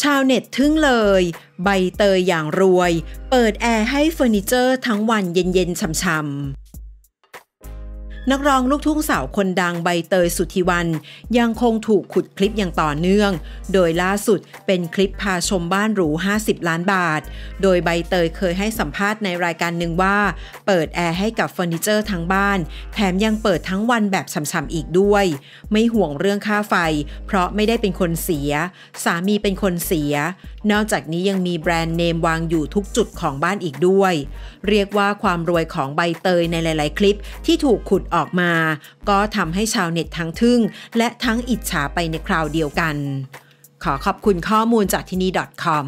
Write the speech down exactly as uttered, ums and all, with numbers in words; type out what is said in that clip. ชาวเน็ตทึ่งเลยใบเตยอย่างรวยเปิดแอร์ให้เฟอร์นิเจอร์ทั้งวันเย็นๆช่ำๆนักร้องลูกทุ่งสาวคนดังใบเตยสุทธิวรรณยังคงถูกขุดคลิปอย่างต่อเนื่องโดยล่าสุดเป็นคลิปพาชมบ้านหรูห้าสิบล้านบาทโดยใบเตยเคยให้สัมภาษณ์ในรายการหนึ่งว่าเปิดแอร์ให้กับเฟอร์นิเจอร์ทั้งบ้านแถมยังเปิดทั้งวันแบบฉ่ำๆอีกด้วยไม่ห่วงเรื่องค่าไฟเพราะไม่ได้เป็นคนเสียสามีเป็นคนเสียนอกจากนี้ยังมีแบรนด์เนมวางอยู่ทุกจุดของบ้านอีกด้วยเรียกว่าความรวยของใบเตยในหลายๆคลิปที่ถูกขุดออกมาก็ทำให้ชาวเน็ตทั้งทึ่งและทั้งอิจฉาไปในคราวเดียวกันขอขอบคุณข้อมูลจากที่นี่ ดอท คอม